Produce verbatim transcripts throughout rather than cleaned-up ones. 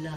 blood.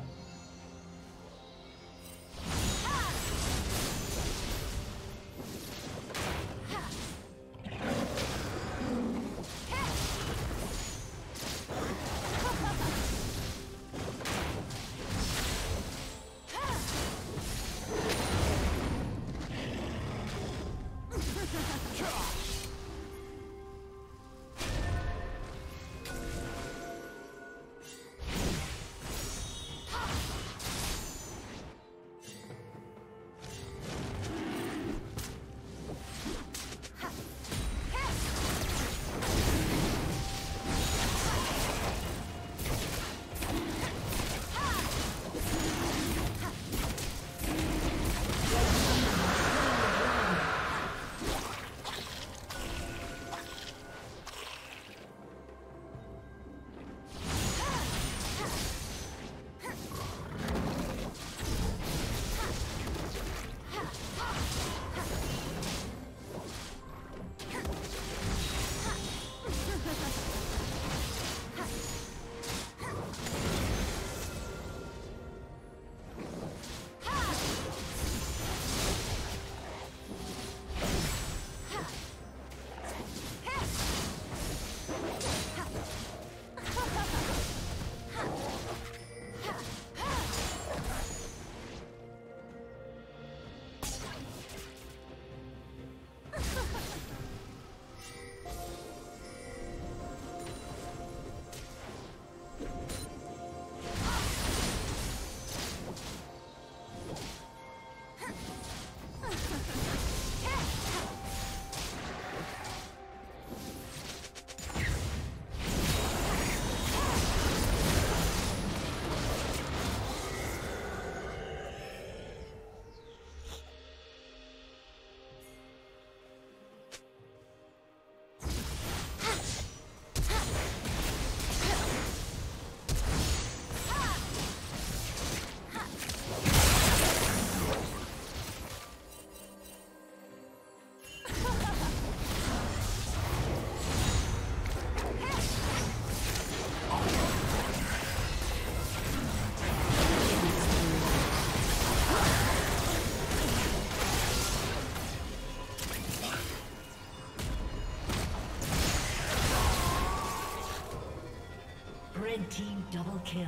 Red team double kill.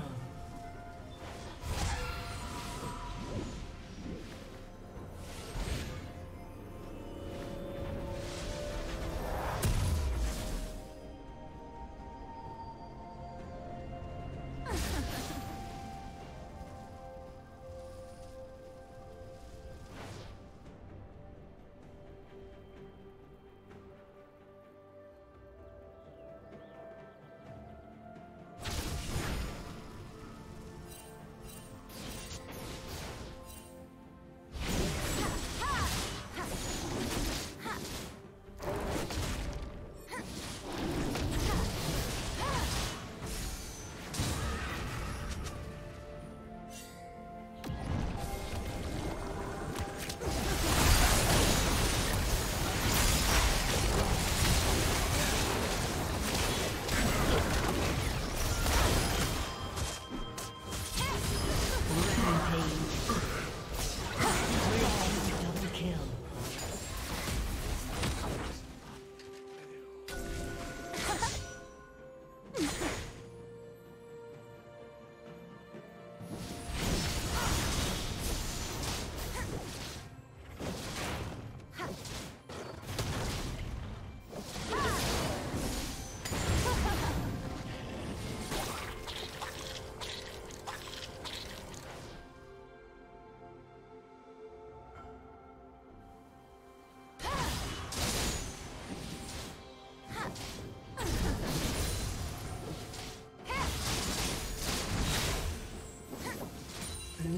Blue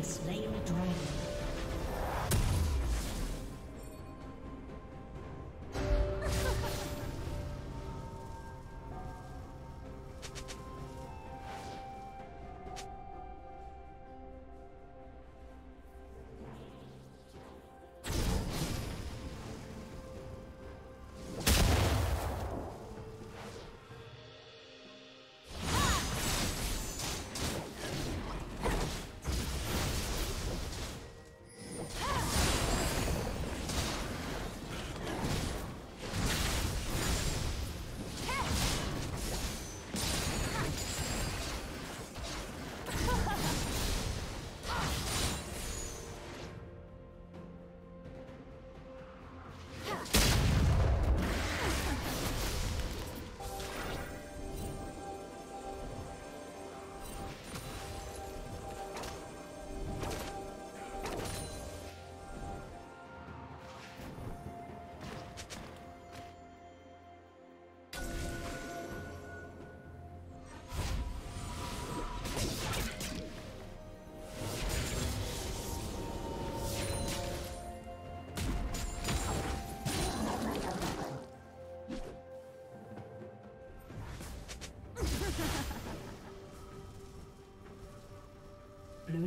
Slain the dragon. Blue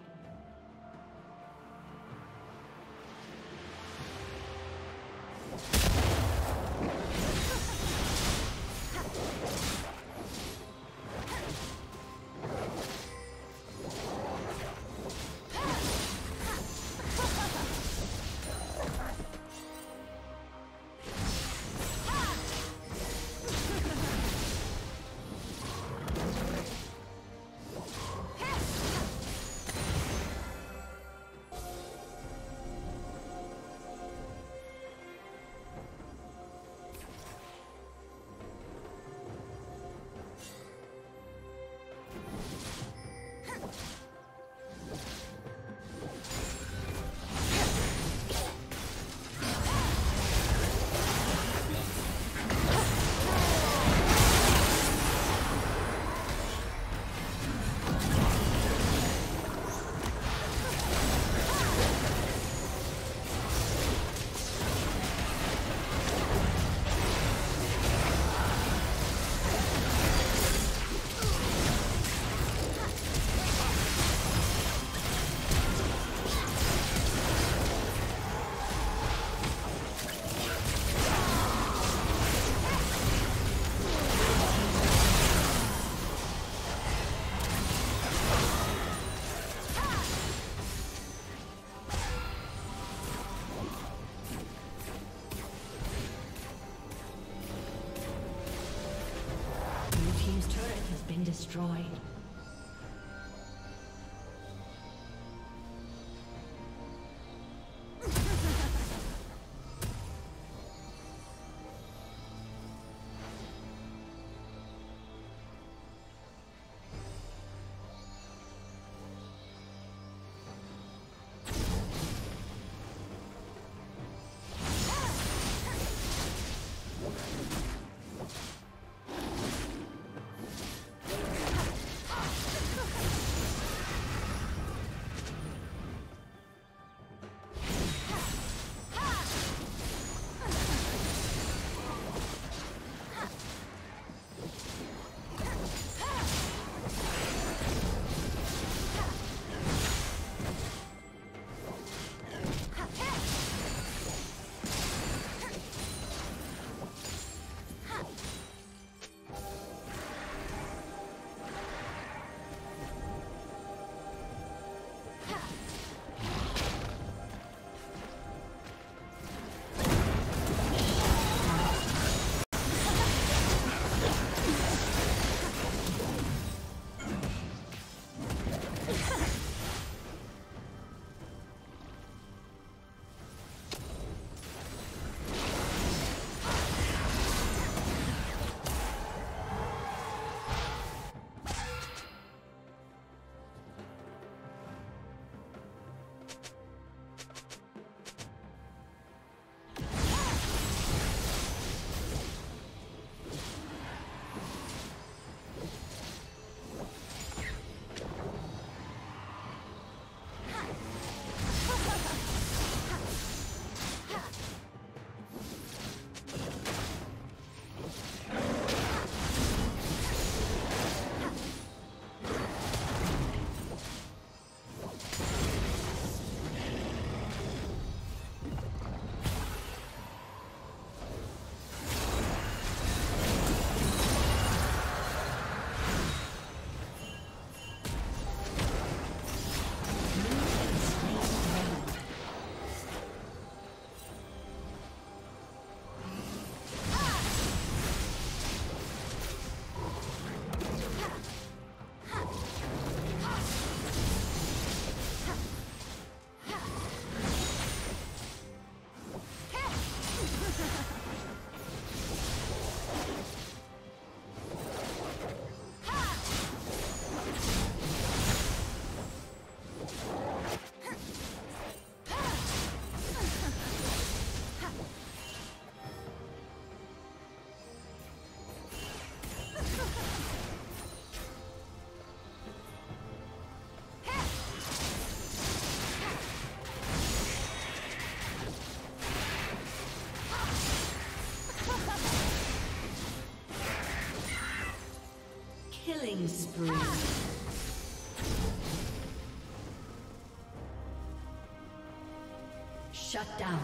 Destroyed. killing spree. Shut down.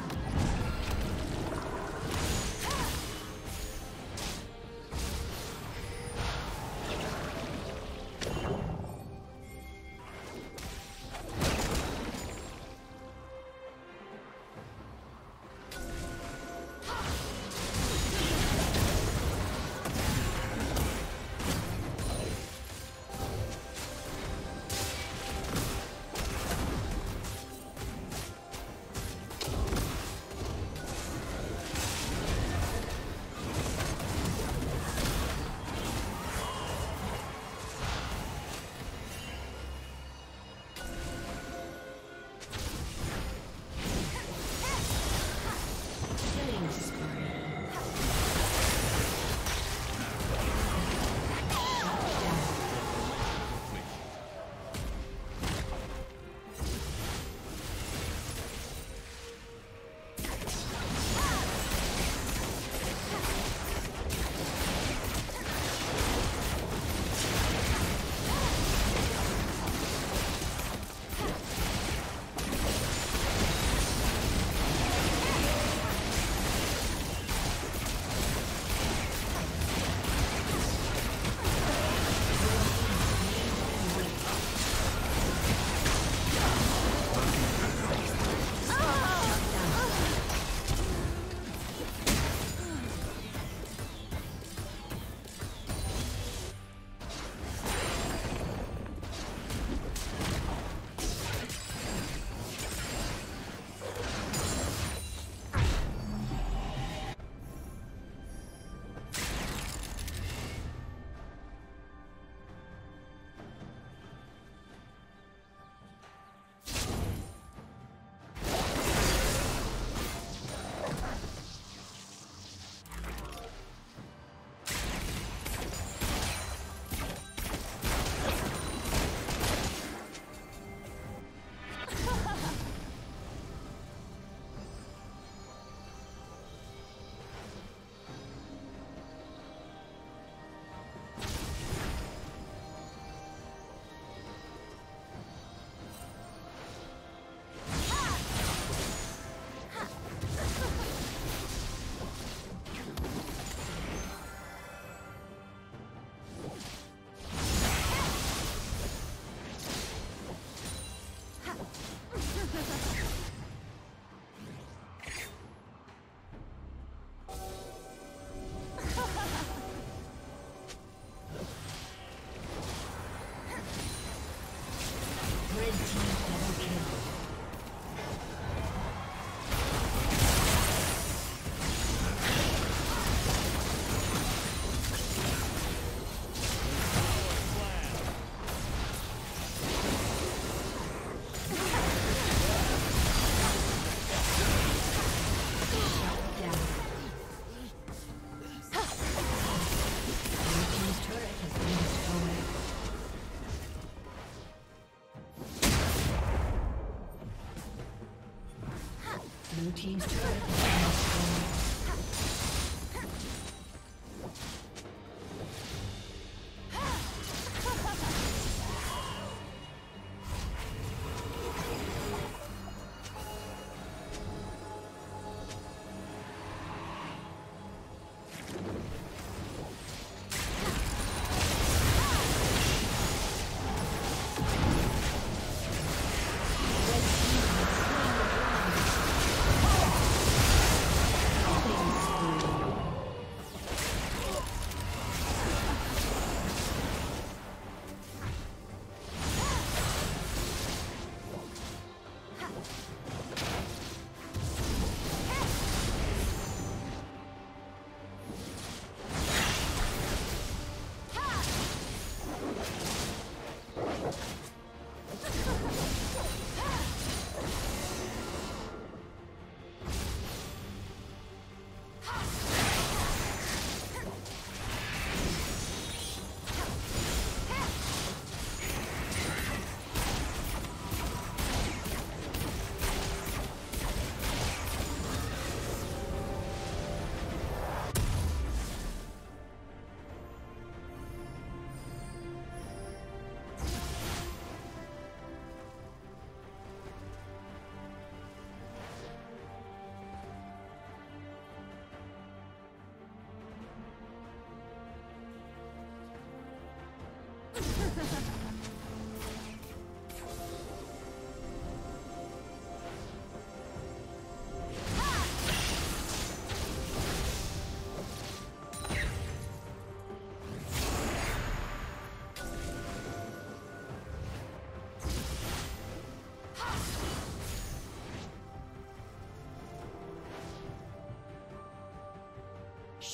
Blue team's turret has been destroyed. Let's go.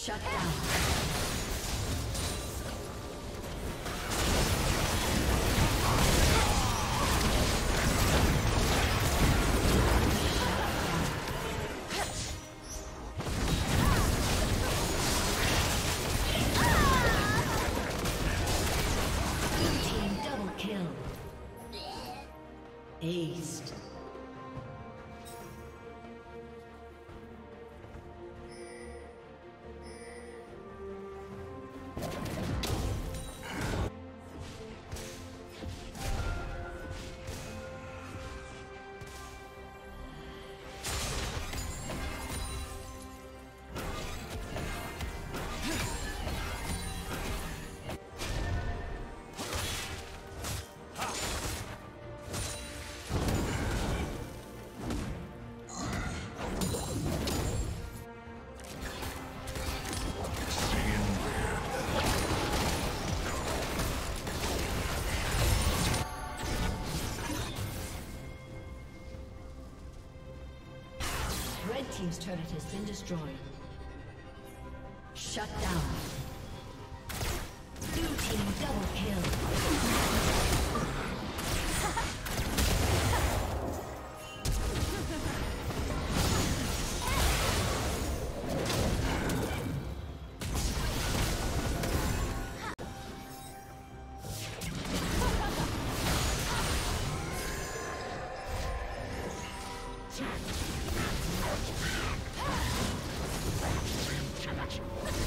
Shut down. Team's turret has been destroyed. Shut down. Blue team double kill. Thank you.